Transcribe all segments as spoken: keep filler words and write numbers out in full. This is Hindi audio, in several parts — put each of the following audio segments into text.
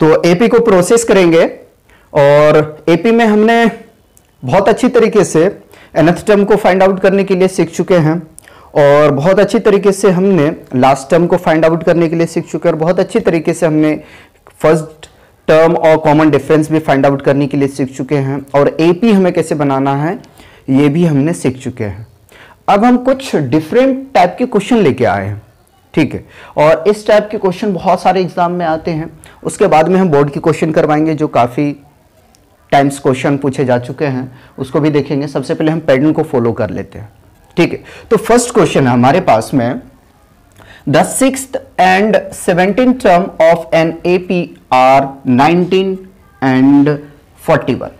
तो एपी को प्रोसेस करेंगे और एपी में हमने बहुत अच्छी तरीके से nth टर्म को फाइंड आउट करने के लिए सीख चुके हैं और बहुत अच्छी तरीके से हमने लास्ट टर्म को फाइंड आउट करने के लिए सीख चुके हैं और बहुत अच्छी तरीके से हमने फर्स्ट टर्म और कॉमन डिफरेंस भी फाइंड आउट करने के लिए सीख चुके हैं और एपी हमें कैसे बनाना है ये भी हमने सीख चुके हैं। अब हम कुछ डिफरेंट टाइप के क्वेश्चन लेके आए हैं, ठीक है, और इस टाइप के क्वेश्चन बहुत सारे एग्जाम में आते हैं। उसके बाद में हम बोर्ड के क्वेश्चन करवाएंगे जो काफ़ी टाइम्स क्वेश्चन पूछे जा चुके हैं, उसको भी देखेंगे। सबसे पहले हम पैटर्न को फॉलो कर लेते हैं, ठीक है। तो फर्स्ट क्वेश्चन है हमारे पास में, the sixth and seventeen term of an A P are nineteen and forty one.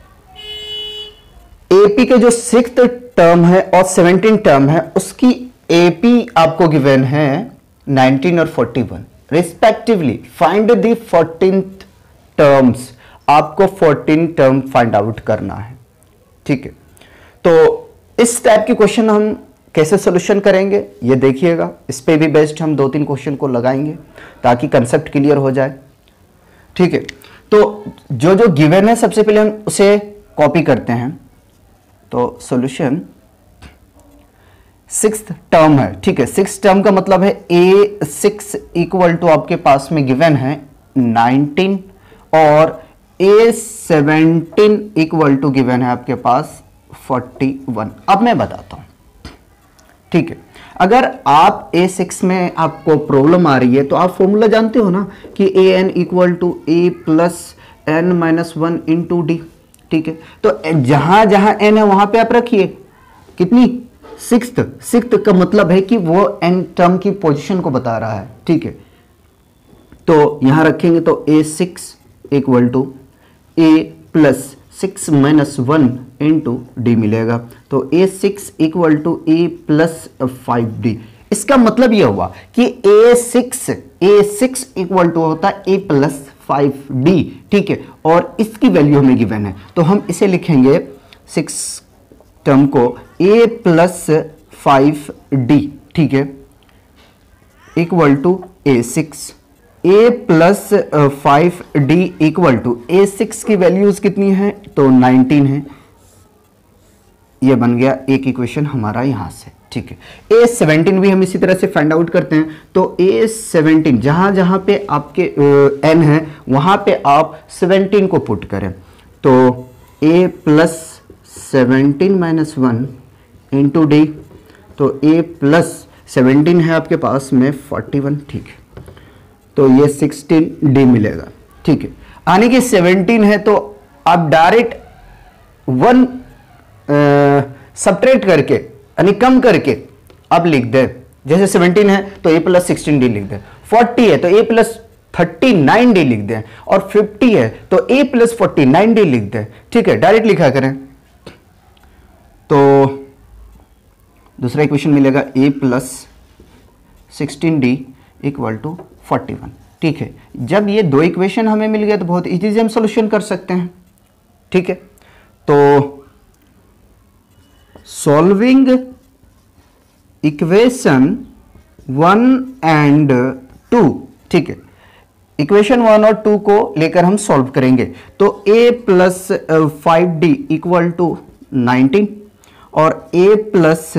AP के जो सिक्स्थ टर्म है और सेवेंटीन टर्म है उसकी एपी आपको गिवन है नाइनटीन और forty one respectively. Find the fourteenth terms, आपको फोर्टीन टर्म फाइंड आउट करना है, ठीक है। तो इस टाइप के क्वेश्चन हम कैसे सोल्यूशन करेंगे ये देखिएगा। इस पे भी बेस्ड हम दो तीन क्वेश्चन को लगाएंगे ताकि कंसेप्ट क्लियर हो जाए, ठीक है। तो जो जो गिवन है सबसे पहले हम उसे कॉपी करते हैं। तो सॉल्यूशन सिक्स्थ टर्म है, ठीक है। सिक्स्थ टर्म का मतलब है ए सिक्स इक्वल टू आपके पास में गिवन है नाइनटीन और a seventeen equal to given है आपके पास फोर्टी वन। अब मैं बताता हूं, ठीक है। अगर आप ए सिक्स में आपको प्रॉब्लम आ रही है तो आप फॉर्मूला जानते हो ना कि a n equal to a plus n minus one into d, ठीक है। तो जहां जहां एन है वहां पे आप रखिए कितनी सिक्स्थ। सिक्स्थ का मतलब है कि वो एन टर्म की पोजीशन को बता रहा है, ठीक है। तो यहां रखेंगे तो a six equal to a plus six minus one into d मिलेगा। तो a six equal to a plus five d. इसका मतलब यह हुआ कि a six a six equal to होता है ए प्लस फाइव डी, ठीक है, और इसकी वैल्यू हमें गिवन है। तो हम इसे लिखेंगे सिक्स टर्म को a प्लस फाइव डी, ठीक है, equal to a six a plus five d equal to a six की वैल्यूज कितनी है तो नाइनटीन है। ये बन गया एक इक्वेशन हमारा यहाँ से, ठीक है। ए सेवेंटीन भी हम इसी तरह से फाइंड आउट करते हैं। तो ए सेवेंटीन जहाँ जहाँ पे आपके एन है वहाँ पे आप सेवेंटीन को पुट करें। तो a plus seventeen minus one into d, तो ए प्लस सेवेंटीन है आपके पास में फोर्टी वन, ठीक है। तो ये सिक्सटीन डी मिलेगा, ठीक है। यानी कि सेवेंटीन है तो आप डायरेक्ट वन सबट्रैक्ट करके यानी कम करके अब लिख दे। जैसे सेवेंटीन है तो ए प्लस सिक्सटीन डी लिख दे, फोर्टी है तो a plus thirty nine d लिख दें और फिफ्टी है तो a plus forty nine d लिख दें, ठीक है, डायरेक्ट लिखा करें। तो दूसरा इक्वेशन मिलेगा a plus sixteen d equal to forty one, ठीक है। जब ये दो इक्वेशन हमें मिल गया तो बहुत ईजी से हम सोल्यूशन कर सकते हैं, ठीक है। तो solving equation one and two, ठीक है, इक्वेशन वन और टू को लेकर हम सॉल्व करेंगे। तो a plus five d equal to nineteen और a plus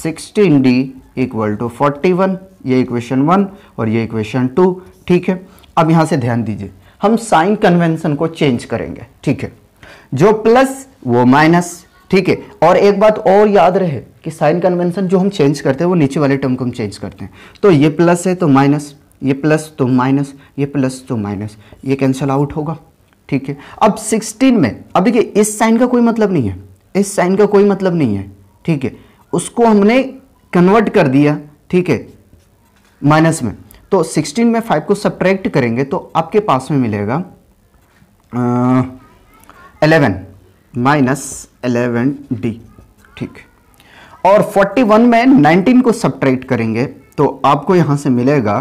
sixteen d equal to forty one, ये इक्वेशन वन और ये इक्वेशन टू, ठीक है। अब यहां से ध्यान दीजिए, हम साइन कन्वेंशन को चेंज करेंगे, ठीक है, जो प्लस वो माइनस, ठीक है। और एक बात और याद रहे कि साइन कन्वेंशन जो हम चेंज करते हैं वो नीचे वाले टर्म को हम चेंज करते हैं। तो ये प्लस है तो माइनस, ये प्लस तो माइनस, ये प्लस तो माइनस, ये कैंसिल आउट होगा, ठीक है। अब सिक्सटीन में अब देखिए इस साइन का कोई मतलब नहीं है, इस साइन का कोई मतलब नहीं है, ठीक है, उसको हमने कन्वर्ट कर दिया, ठीक है, माइनस में। तो सिक्सटीन में फाइव को सब्ट्रैक्ट करेंगे तो आपके पास में मिलेगा इलेवन माइनस इलेवन डी, ठीक। और फोर्टी वन में नाइनटीन को सब्ट्रैक्ट करेंगे तो आपको यहां से मिलेगा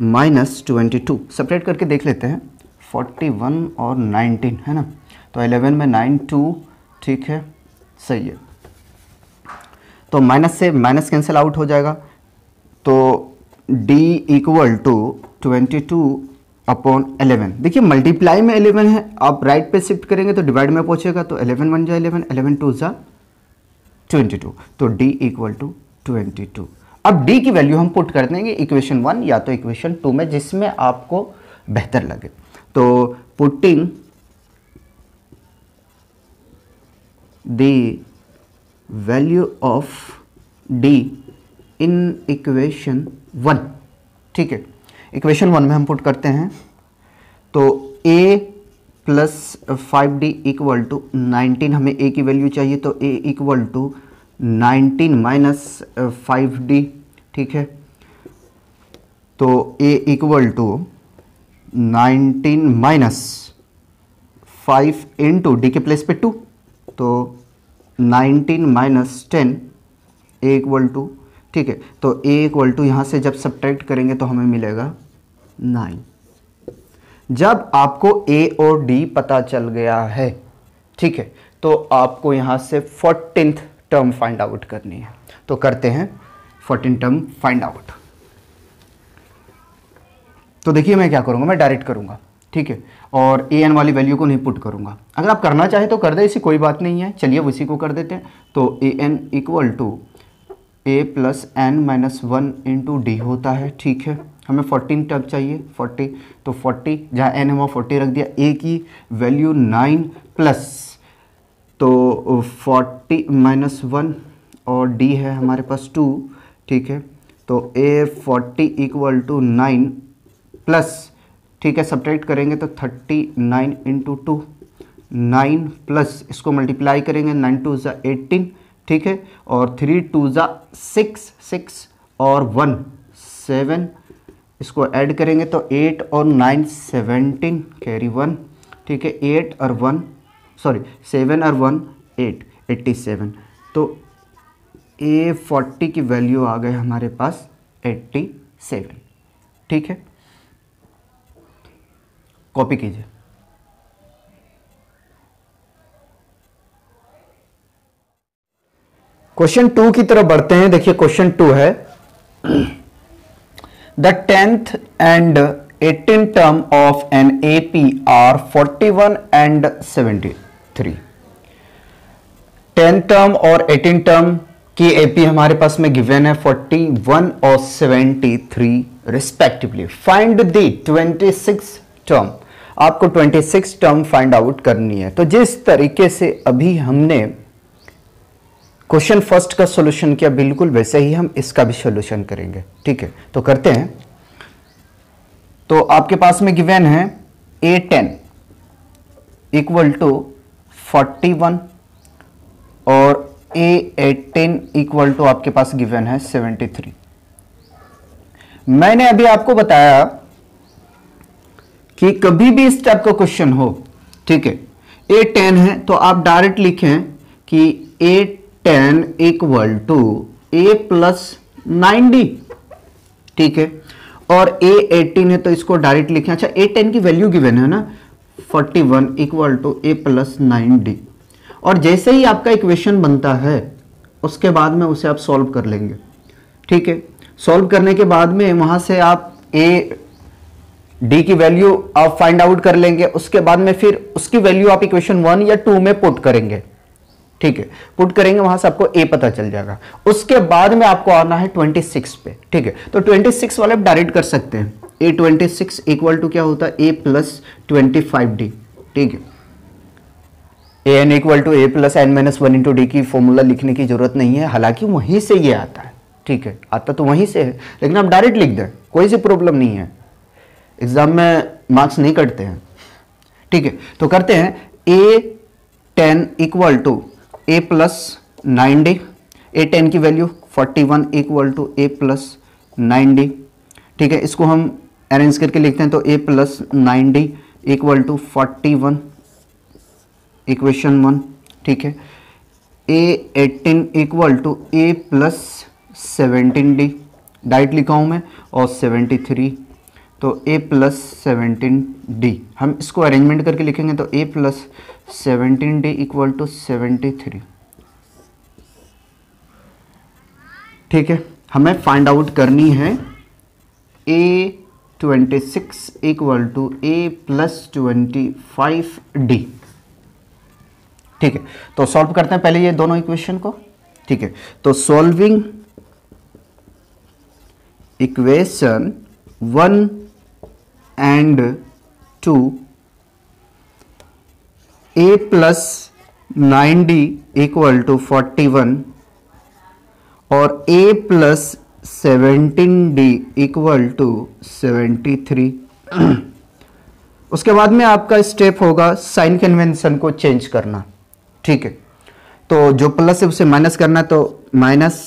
माइनस ट्वेंटी टू। सब्ट्रैक्ट करके देख लेते हैं फोर्टी वन और नाइनटीन है ना, तो इलेवन में नाइन टू, ठीक है, सही है। तो माइनस से माइनस कैंसिल आउट हो जाएगा, तो d equal to twenty two upon eleven. देखिए मल्टीप्लाई में इलेवन है, आप राइट पे शिफ्ट करेंगे तो डिवाइड में पहुंचेगा, तो इलेवन वन जा इलेवन, इलेवन टू जा ट्वेंटी टू, तो d equal to twenty two. अब डी की वैल्यू हम पुट कर देंगे इक्वेशन वन या तो इक्वेशन टू में, जिसमें आपको बेहतर लगे। तो putting the value of d in equation one, ठीक है, इक्वेशन वन में हम पुट करते हैं तो a plus five d equal to nineteen, हमें ए की वैल्यू चाहिए तो a equal to nineteen minus five d, ठीक है, तो a equal to nineteen minus five into d के प्लेस पे टू, तो nineteen minus ten a equal to, ठीक है, तो a इक्वल टू यहाँ से जब सब्ट्रैक्ट करेंगे तो हमें मिलेगा नाइन। जब आपको a और d पता चल गया है, ठीक है, तो आपको यहाँ से फोर्टीन्थ टर्म फाइंड आउट करनी है, तो करते हैं फोर्टीन टर्म फाइंड आउट। तो देखिए मैं क्या करूँगा, मैं डायरेक्ट करूँगा, ठीक है, और ए एन वाली वैल्यू को नहीं पुट करूँगा। अगर आप करना चाहे तो कर दे, इसी कोई बात नहीं है, चलिए उसी को कर देते हैं। तो a n equal to a plus n minus one into d होता है, ठीक है, हमें फोर्टीन टर्म चाहिए, फोर्टी, तो फोर्टी जहाँ एन है वहाँ फोर्टी रख दिया, ए की वैल्यू नाइन प्लस, तो फोर्टी माइनस वन और डी है हमारे पास टू, ठीक है, तो a forty equal to nine plus, ठीक है, सब्ट्रैक्ट करेंगे तो thirty nine into two, nine plus इसको मल्टीप्लाई करेंगे, नाइन टू ज़ा एटीन, ठीक है, और थ्री टू ज़ा सिक्स, सिक्स और वन सेवन, इसको ऐड करेंगे तो एट और नाइन सेवनटीन, कैरी वन, ठीक है, एट और वन सॉरी सेवन और वन एट, एट्टी सेवन, तो ए फोर्टी की वैल्यू आ गए हमारे पास एट्टी सेवन, ठीक है, कॉपी कीजिए। क्वेश्चन टू की तरफ बढ़ते हैं। देखिए क्वेश्चन टू है the tenth and eighteen term of an A P are forty one and seventy three. Tenth term और एटीन टर्म की ए पी हमारे पास में गिवन है फोर्टी वन और seventy three respectively. Find the twenty six term, आपको twenty six term find out करनी है। तो जिस तरीके से अभी हमने क्वेश्चन फर्स्ट का सॉल्यूशन किया, बिल्कुल वैसे ही हम इसका भी सॉल्यूशन करेंगे, ठीक है, तो करते हैं। तो आपके पास में गिवन है a ten equal to forty one और ए एटीन इक्वल टू आपके पास गिवन है सेवेंटी थ्री। मैंने अभी आपको बताया कि कभी भी इस टाइप का क्वेश्चन हो, ठीक है, ए टेन है तो आप डायरेक्ट लिखें कि a ten equal to a plus nine d, ठीक है, और ए एटीन है तो इसको डायरेक्ट लिखें। अच्छा, ए टेन की वैल्यू गिवन है ना forty one equal to a plus nine d, और जैसे ही आपका इक्वेशन बनता है उसके बाद में उसे आप सॉल्व कर लेंगे, ठीक है, सॉल्व करने के बाद में वहाँ से आप ए डी की वैल्यू आप फाइंड आउट कर लेंगे, उसके बाद में फिर उसकी वैल्यू आप इक्वेशन वन या टू में पुट करेंगे, ठीक है, पुट करेंगे, वहां से आपको a पता चल जाएगा। उसके बाद में आपको आना है ट्वेंटी सिक्स पे, ठीक है, तो ट्वेंटी सिक्स वाले आप डायरेक्ट कर सकते हैं, a twenty six equal to क्या होता है a plus twenty five d, ठीक है, an equal to a plus n minus one into d की फॉर्मूला लिखने की जरूरत नहीं है, हालांकि वहीं से ये आता है, ठीक है, आता तो वहीं से है, लेकिन आप डायरेक्ट लिख दें, कोई सी प्रॉब्लम नहीं है, एग्जाम में मार्क्स नहीं कटते हैं, ठीक है, तो करते हैं a ten equal to a plus nine d, a ten की value forty one equal to a plus nine d, ठीक है, इसको हम अरेंज करके लिखते हैं तो a plus nine d equal to forty one equation one, ठीक है, a eighteen equal to a plus seventeen d, direct लिखा हूँ मैं, और सेवेंटी थ्री, तो ए प्लस सेवेंटीन डी, हम इसको अरेंजमेंट करके लिखेंगे तो a plus seventeen d equal to seventy three, ठीक है, हमें फाइंड आउट करनी है a twenty six equal to a plus twenty five d. ठीक है, तो सॉल्व करते हैं पहले ये दोनों इक्वेशन को। ठीक है, तो solving equation one and two, a plus nine d equal to forty one और a plus seventeen d equal to seventy three. उसके बाद में आपका स्टेप होगा साइन कन्वेंशन को चेंज करना। ठीक है, तो जो प्लस है उसे माइनस करना, तो माइनस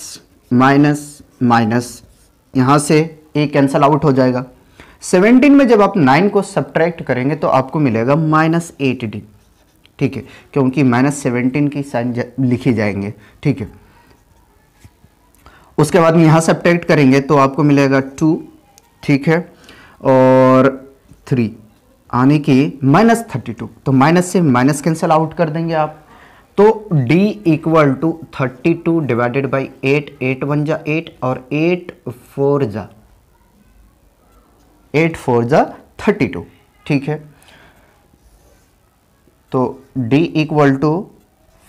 माइनस माइनस, यहाँ से ए कैंसल आउट हो जाएगा। सेवनटीन में जब आप नाइन को सब्ट्रैक्ट करेंगे तो आपको मिलेगा माइनस एट डी। ठीक है, क्योंकि माइनस सेवनटीन की साइन जा, लिखी जाएंगे। ठीक है, उसके बाद में यहाँ सब्ट्रैक्ट करेंगे तो आपको मिलेगा टू। ठीक है, और थ्री आने की माइनस थर्टी टू, तो माइनस से माइनस कैंसिल आउट कर देंगे आप, तो d equal to thirty two divided by eight, eight one जा एट और एट फोर जा एट फोर जा थर्टी टू। ठीक है, तो d इक्वल टू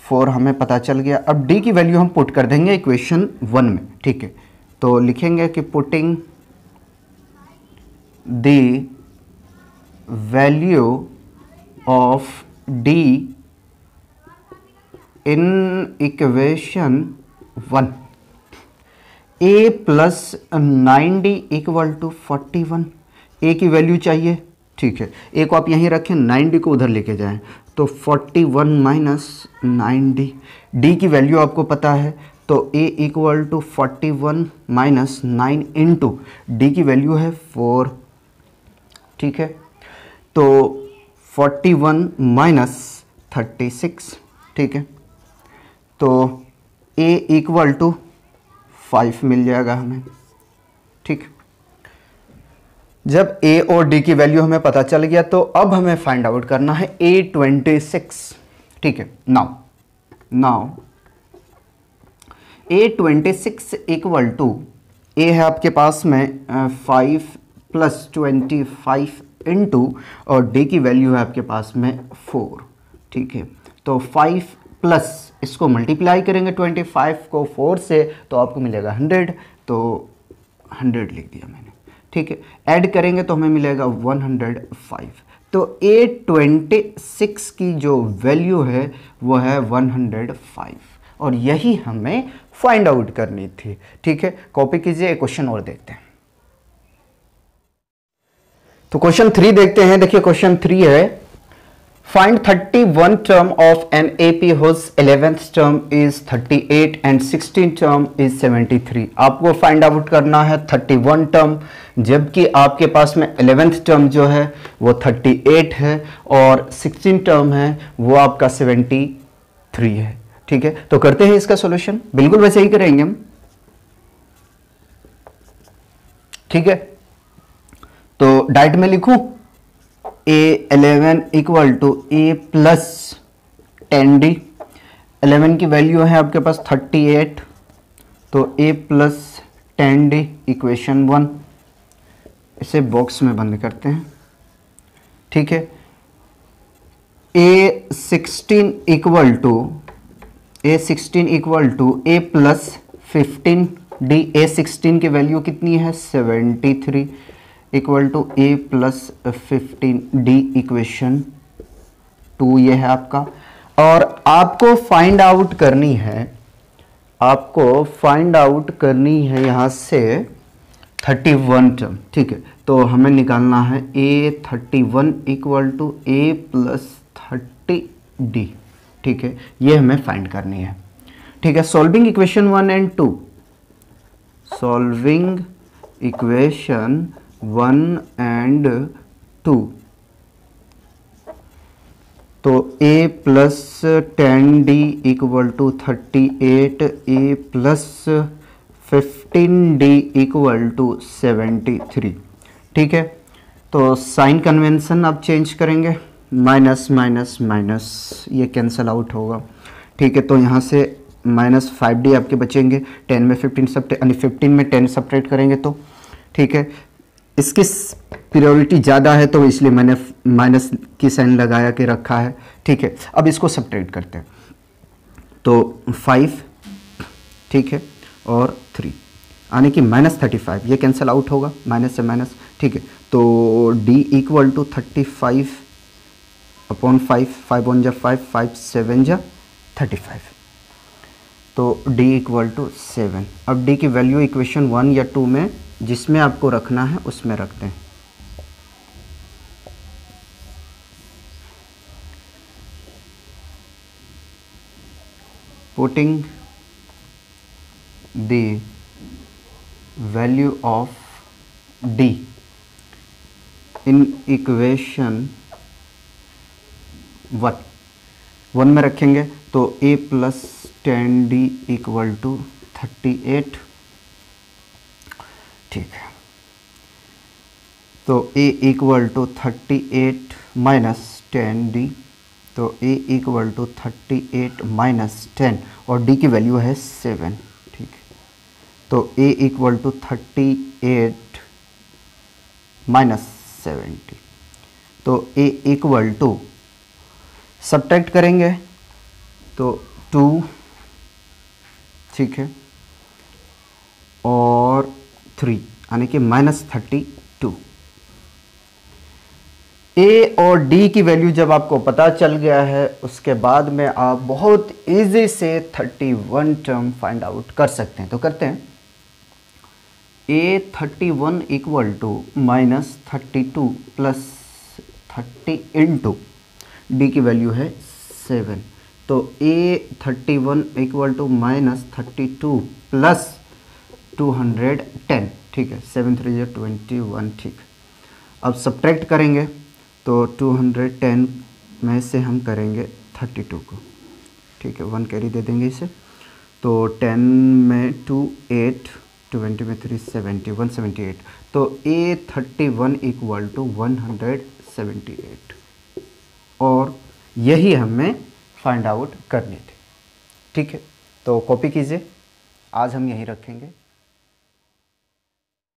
फोर हमें पता चल गया। अब d की वैल्यू हम पुट कर देंगे इक्वेशन वन में। ठीक है, तो लिखेंगे कि putting the value of d in equation one, a plus nine d equal to forty one, a की वैल्यू चाहिए। ठीक है, a को आप यहीं रखें, नाइन डी को उधर लेके जाएं, तो forty one minus nine d, d की वैल्यू आपको पता है, तो a equal to forty one minus nine into d की वैल्यू है फोर। ठीक है, तो forty one minus thirty six. ठीक है, तो a इक्वल टू फाइव मिल जाएगा हमें। ठीक, जब a और d की वैल्यू हमें पता चल गया तो अब हमें फाइंड आउट करना है a ट्वेंटी सिक्स। ठीक है, now now a twenty six equal to, a है आपके पास में five plus twenty five into और d की वैल्यू है आपके पास में फोर। ठीक है, तो फाइव प्लस इसको मल्टीप्लाई करेंगे ट्वेंटी फाइव को फोर से तो आपको मिलेगा हंड्रेड, तो हंड्रेड लिख दिया मैंने। ठीक है, ऐड करेंगे तो हमें मिलेगा वन हंड्रेड फाइव, तो ए ट्वेंटी सिक्स की जो वैल्यू है वो है वन हंड्रेड फाइव और यही हमें फाइंड आउट करनी थी। ठीक है, कॉपी कीजिए, क्वेश्चन और देखते हैं। तो क्वेश्चन थ्री देखते हैं। देखिए क्वेश्चन थ्री है, find thirty one term of an AP whose eleventh term is thirty eight and sixteen term is seventy three. आपको फाइंड आउट करना है थर्टी वन टर्म, जबकि आपके पास में इलेवेंथ टर्म जो है वो थर्टी एट है और सिक्सटीन टर्म है वो आपका सेवेंटी थ्री है। ठीक है, तो करते हैं इसका सोल्यूशन, बिल्कुल वैसे ही करेंगे हम। ठीक है, तो डायरेक्ट में लिखूं a eleven equal to a plus ten d, eleven की वैल्यू है आपके पास थर्टी एट, तो a plus ten d equation one, इसे बॉक्स में बंद करते हैं। ठीक है, a sixteen equal to a sixteen equal to a plus fifteen d, a sixteen की वैल्यू कितनी है seventy three equal to a plus fifteen d equation two, ये है आपका। और आपको फाइंड आउट करनी है, आपको फाइंड आउट करनी है यहाँ से थर्टी वन टर्म। ठीक है, तो हमें निकालना है a thirty one equal to a plus thirty d. ठीक है, ये हमें फाइंड करनी है। ठीक है, solving equation one and two, solving equation one and two, तो a plus ten d equal to thirty eight, a plus fifteen d equal to seventy three. ठीक है, तो साइन कन्वेंशन आप चेंज करेंगे, माइनस माइनस माइनस, ये कैंसल आउट होगा। ठीक है, तो यहाँ से माइनस फाइव डी आपके बचेंगे, टेन में फिफ्टीन सब, फिफ्टीन में टेन सब्ट्रैक्ट करेंगे तो। ठीक है, इसकी प्रायोरिटी ज़्यादा है तो इसलिए मैंने माइनस की साइन लगाया के रखा है। ठीक है, अब इसको सबट्रैक्ट करते हैं तो फाइव, ठीक है, और थ्री यानी कि माइनस थर्टी फाइव, ये कैंसिल आउट होगा माइनस से माइनस। ठीक है, तो d equal to thirty five upon five, five one जा फाइव, फाइव सेवन जा थर्टी फाइव, तो डी इक्वल टू सेवन। अब डी की वैल्यू इक्वेशन वन या टू में जिसमें आपको रखना है उसमें रखते हैं। putting the value of D in equation one, one में रखेंगे तो A plus ten d equal to thirty eight. ठीक है, तो A equal to thirty eight minus ten d, तो A equal to thirty eight minus ten और D की वैल्यू है सेवन। ठीक, तो A equal to thirty eight minus seventy, तो A इक्वल टू सब्ट्रैक्ट करेंगे तो टू, ठीक है, और थ्री यानी कि माइनस थर्टी टू। ए और डी की वैल्यू जब आपको पता चल गया है उसके बाद में आप बहुत इजी से thirty one term find out कर सकते हैं। तो करते हैं a thirty one equal to minus thirty two plus thirty into d की वैल्यू है सेवन, तो ए thirty one equal to minus thirty two plus two hundred ten. ठीक है, सेवन थ्री जो ट्वेंटी वन। ठीक, अब सब्ट्रैक्ट करेंगे तो टू हंड्रेड टेन में से हम करेंगे थर्टी टू को। ठीक है, वन कैरी दे देंगे इसे, तो टेन में टू एट, ट्वेंटी में three seventy, one seventy eight, तो ए thirty one equal to one seventy eight और यही हमें फाइंड आउट करनी थी। ठीक है, तो कॉपी कीजिए, आज हम यहीं रखेंगे।